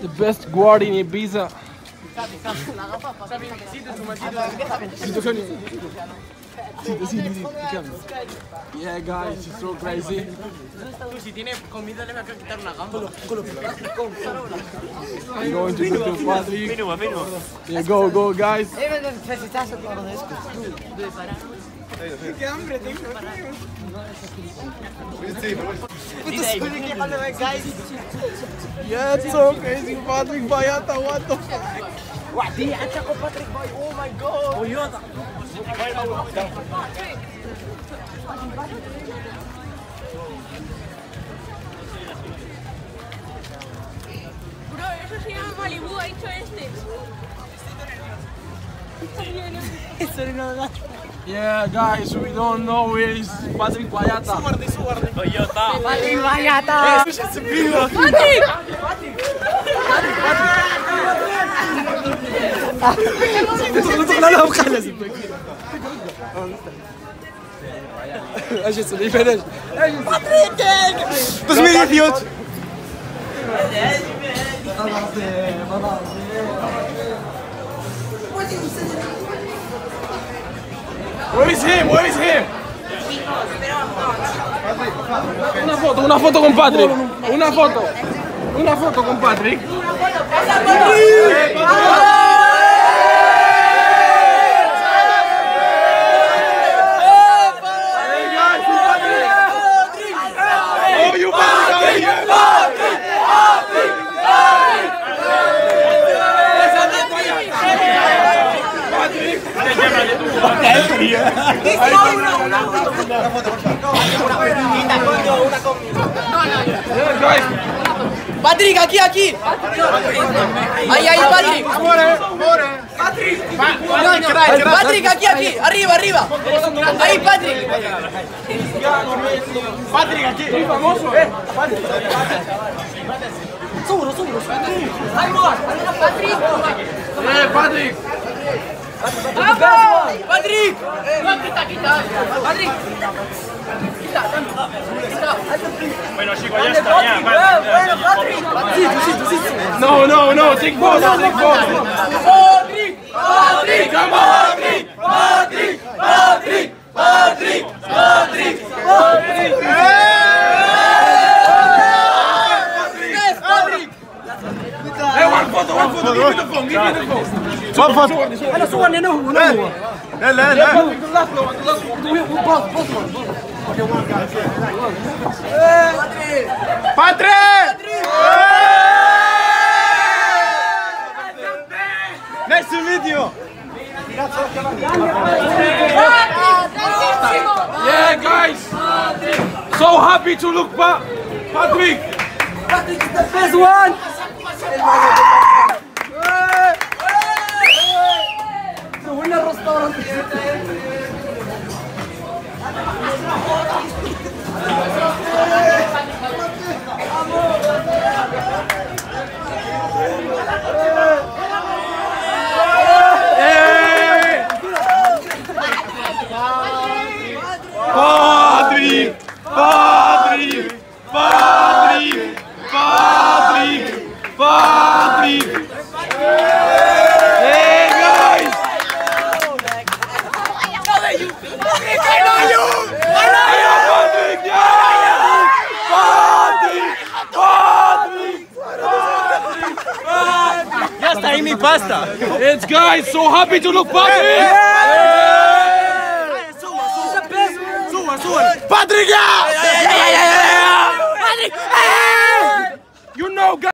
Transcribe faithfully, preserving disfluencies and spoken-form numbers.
The best guard in Ibiza. Yeah, guys, it's so crazy. I'm going to go to Patrick. Yeah, go, go, guys. ¡Qué hambre tengo! Yeah, it's so crazy. Patrick Baiata, what the fuck? What? Patrick Baiata, oh my god! Bro, eso se llama Malibu, ha hecho este. Yeah, guys, we don't know where is Patrick Baiata. Patrick Baiata. Patrick. Where is him? Where is him? Una foto, una foto con Patrick. Una foto. Una foto con Patrick. Patrick, aquí, aquí. Ahí, ahí, Patrick. Patrick. Patrick, aquí, aquí. Arriba, arriba. Ahí, Patrick. Patrick, aquí. Soy famoso, eh. Patrick. Seguro, seguro. Patrick. Eh, Patrick. Patrick, quita, quita, Patrick, quita, quita. Bueno, chicos, ya está, ya. Bueno, Patrick. No, no, no, take photo, take photo. Patrick, Patrick, Patrick, Patrick, Patrick, Patrick, Patrick, Patrick. Hey, one photo, one photo, give me the phone, give me the phone. One photo. Hello, someone, no, no. No, no, no. The last one, the last one. Both, both one. Okay, one guy. Patrick! Patrick! Nice to meet you. Yeah, guys. So happy to look back. Patrick. Patrick is the best one. Patrick! Patrick! Patrick! Patrick! Patrick! Hey guys! I know you! I know you! I know you! Patrick! Patrick! Patrick! Patrick! Ya está ahí mi pasta. It's guys, so happy to look Patrick! Patrick, yeah!